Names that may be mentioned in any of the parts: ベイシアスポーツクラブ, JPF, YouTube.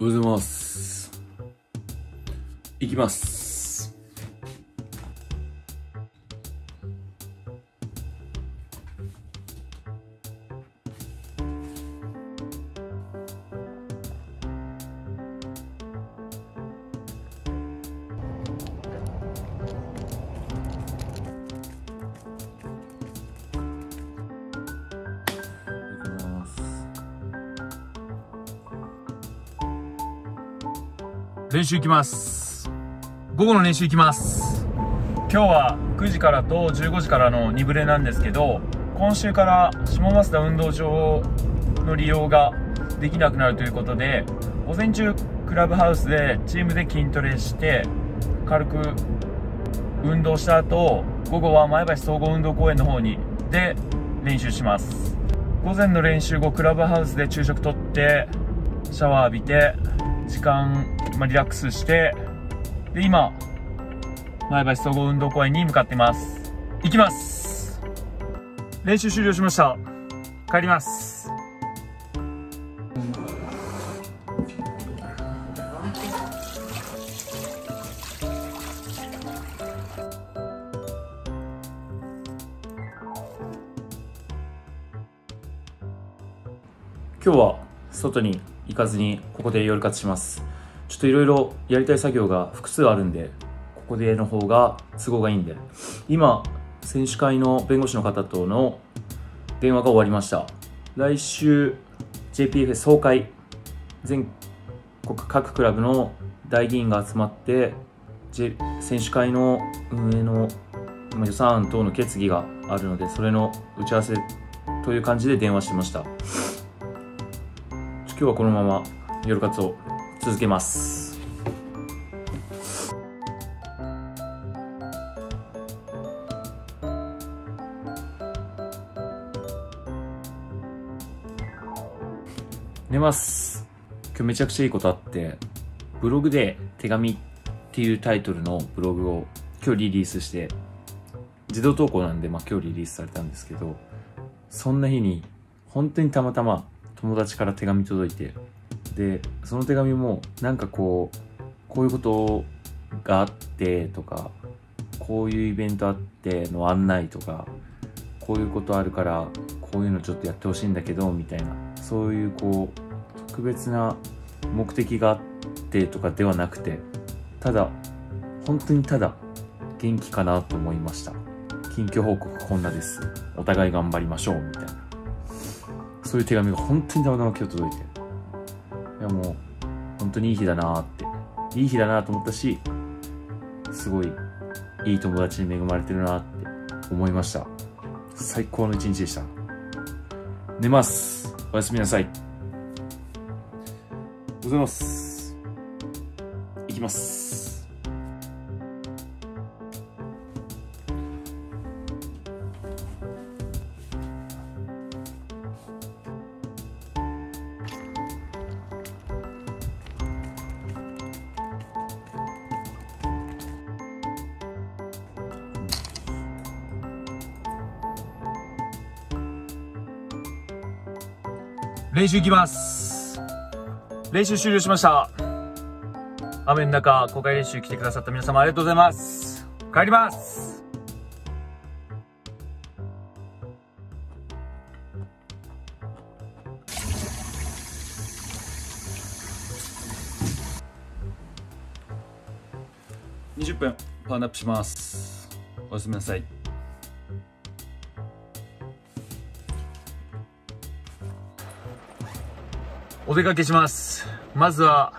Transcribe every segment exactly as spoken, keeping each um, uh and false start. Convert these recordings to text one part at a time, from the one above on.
おはようございます。いきます。練習行きます。午後の練習行きます。今日はくじからとじゅうごじからのに部練なんですけど、今週から下増田運動場の利用ができなくなるということで、午前中クラブハウスでチームで筋トレして軽く運動した後、午後は前橋総合運動公園の方にで練習します。午前の練習後クラブハウスで昼食とってシャワー浴びて時間まあリラックスしてで今前橋総合運動公園に向かってます。行きます。練習終了しました。帰ります。今日は外に行かずにここで夜活します。ちょっといろいろやりたい作業が複数あるんで、ここでの方が都合がいいんで、今選手会の弁護士の方との電話が終わりました。来週 ジェイピーエフ 総会、全国各クラブの大議員が集まって、J、選手会の運営の予算案等の決議があるので、それの打ち合わせという感じで電話してました。今日はこのまま夜活を続けます。寝ます。今日めちゃくちゃいいことあって、ブログで手紙っていうタイトルのブログを今日リリースして、自動投稿なんで、まあ今日リリースされたんですけど、そんな日に本当にたまたま友達から手紙届いて、でその手紙もなんかこうこういうことがあってとか、こういうイベントあっての案内とか、こういうことあるからこういうのちょっとやってほしいんだけどみたいな、そういうこう特別な目的があってとかではなくて、ただ本当にただ元気かなと思いました。近況報告こんなです、お互い頑張りましょうみたいな、そういう手紙が本当にたまたま今日届いて、いやもう本当にいい日だなーっていい日だなと思ったし、すごいいい友達に恵まれてるなって思いました。最高の一日でした。寝ます。おやすみなさい。おはようございます。行きます。練習行きます。練習終了しました。雨の中公開練習来てくださった皆様ありがとうございます。帰ります。にじゅっぷんパワーアップします。おやすみなさい。お出かけします。まずは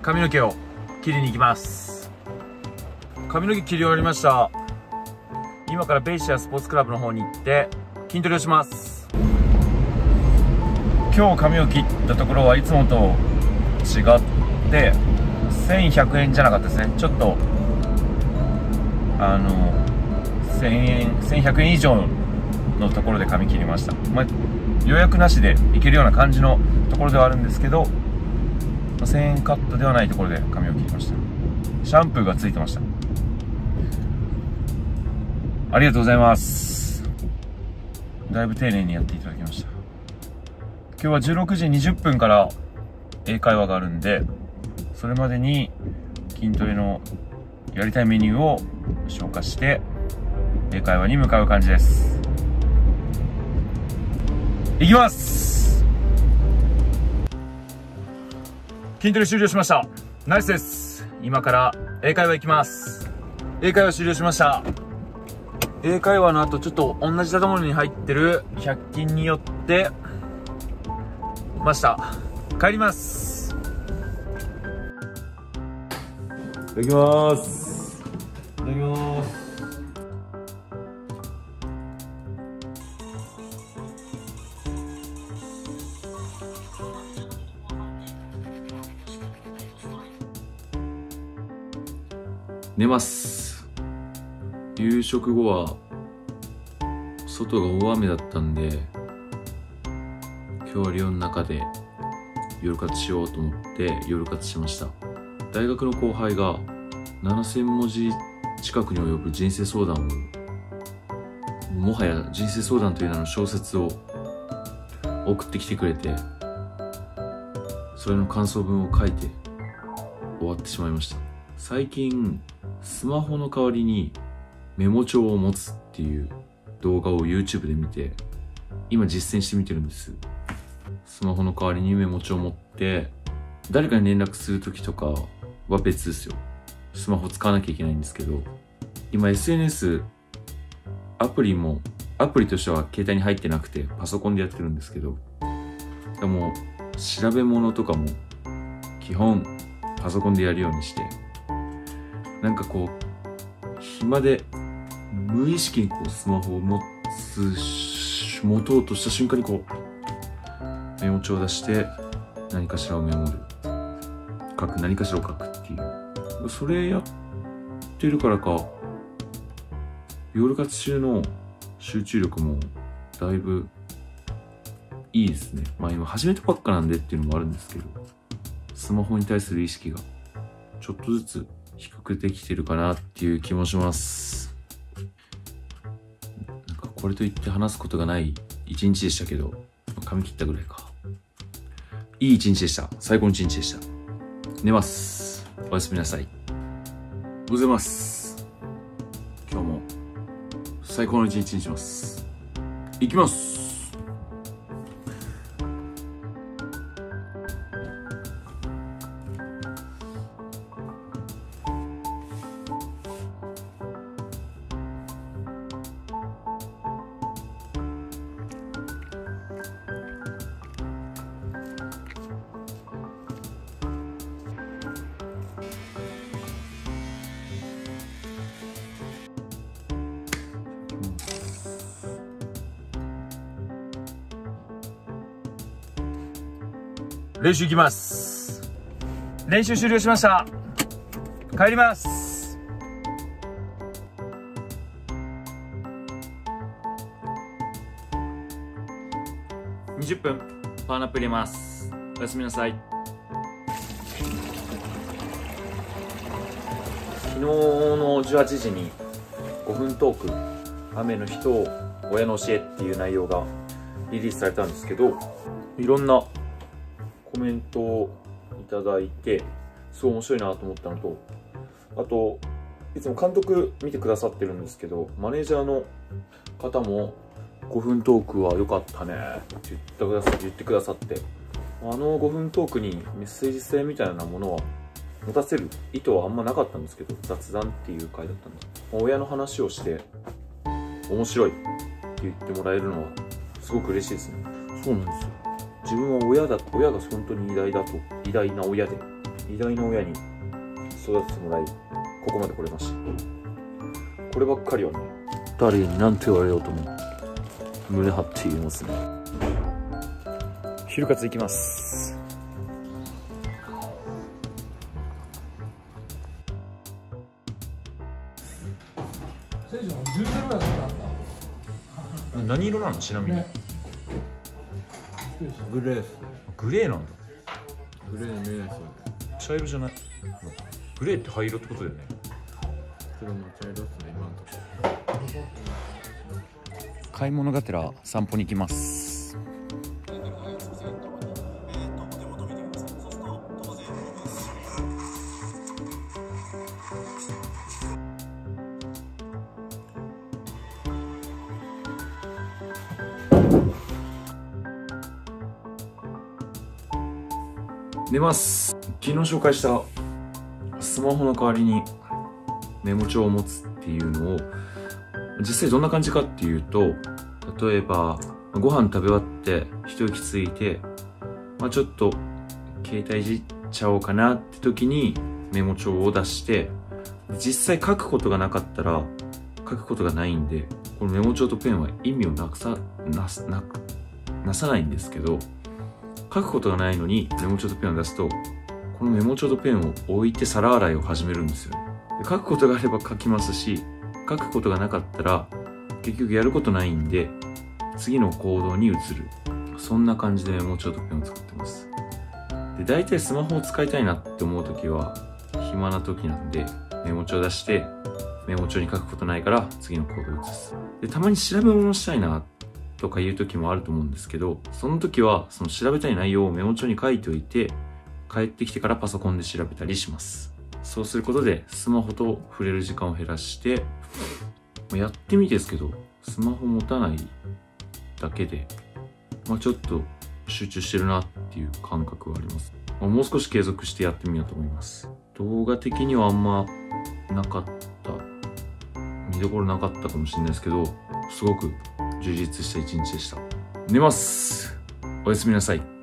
髪の毛を切りに行きます。髪の毛切り終わりました。今からベイシアスポーツクラブの方に行って筋トレをします。今日髪を切ったところはいつもと違ってせんひゃくえんじゃなかったですね。ちょっとあのせんえん、せんひゃくえん以上のところで髪切りました。まあ予約なしで行けるような感じのところではあるんですけど、せんえんカットではないところで髪を切りました。シャンプーがついてました。ありがとうございます。だいぶ丁寧にやっていただきました。今日はじゅうろくじにじゅっぷんから英会話があるんで、それまでに筋トレのやりたいメニューを消化して英会話に向かう感じです。いきます。筋トレ終了しました。ナイスです。今から英会話行きます。英会話終了しました。英会話の後ちょっと同じ建物に入ってるひゃく均によってました。帰ります。いただきます。いただきます。寝ます。夕食後は外が大雨だったんで、今日は寮の中で夜活しようと思って夜活しました。大学の後輩がななせん文字近くに及ぶ人生相談を、もはや人生相談という名の小説を送ってきてくれて、それの感想文を書いて終わってしまいました。最近スマホの代わりにメモ帳を持つっていう動画を YouTube で見て、今実践してみてるんです。スマホの代わりにメモ帳を持って、誰かに連絡する時とかは別ですよ。スマホ使わなきゃいけないんですけど、今 エスエヌエス アプリもアプリとしては携帯に入ってなくてパソコンでやってるんですけど、でも調べ物とかも基本パソコンでやるようにして、なんかこう暇で無意識にこうスマホを持つ持とうとした瞬間にこうメモ帳を出して何かしらをメモる、書く、何かしらを書くっていう、それやってるからか夜活中の集中力もだいぶいいですね。まあ今始めたばっかなんでっていうのもあるんですけど、スマホに対する意識がちょっとずつ低くできてるかなっていう気もします。なんかこれといって話すことがない一日でしたけど、髪切ったぐらいか。いい一日でした。最高の一日でした。寝ます。おやすみなさい。おはようございます。今日も最高の一日にします。いきます。練習行きます。練習終了しました。帰ります。にじゅっぷんパイナップル入れます。おやすみなさい。昨日のじゅうはちじにごふんトーク、雨の日と親の教えっていう内容がリリースされたんですけど、いろんなコメントをいただいて、すごい面白いなと思ったのと、あといつも監督見てくださってるんですけど、マネージャーの方もごふんトークは良かったねって言ってくださって、言ってくださってあのごふんトークにメッセージ性みたいなものは持たせる意図はあんまなかったんですけど、雑談っていう回だったんです。親の話をして面白いって言ってもらえるのはすごく嬉しいですね。そうなんですよ。自分は親だ、親が本当に偉大だと、偉大な親で、偉大な親に育ててもらい、ここまで来れました。こればっかりはね、誰に何て言われようとも胸張って言いますね。昼活行きます。何色なのちなみに、ね、グレー。グレーなんだ。グレーね。茶色じゃない。グレーって灰色ってことだよね。それも茶色ですね、今のところ。買い物がてら散歩に行きます。寝ます。昨日紹介したスマホの代わりにメモ帳を持つっていうのを実際どんな感じかっていうと、例えばご飯食べ終わって一息ついて、まあ、ちょっと携帯いじっちゃおうかなって時にメモ帳を出して、実際書くことがなかったら書くことがないんで、このメモ帳とペンは意味をなくさ、な、な、なさないんですけど、書くことがないのにメモ帳とペンを出すと、このメモ帳とペンを置いて皿洗いを始めるんですよ。で、書くことがあれば書きますし、書くことがなかったら結局やることないんで次の行動に移る。そんな感じでメモ帳とペンを使ってます。で、大体スマホを使いたいなって思う時は暇な時なんでメモ帳を出して、メモ帳に書くことないから次の行動を移す。で、たまに調べ物したいなとかいう時もあると思うんですけど、その時はその調べたい内容をメモ帳に書いておいて、帰ってきてからパソコンで調べたりします。そうすることでスマホと触れる時間を減らして、やってみてですけどスマホ持たないだけで、まあ、ちょっと集中してるなっていう感覚はあります。まあ、もう少し継続してやってみようと思います。動画的にはあんまなかった、見どころなかったかもしれないですけど、すごく充実した一日でした。寝ます。おやすみなさい。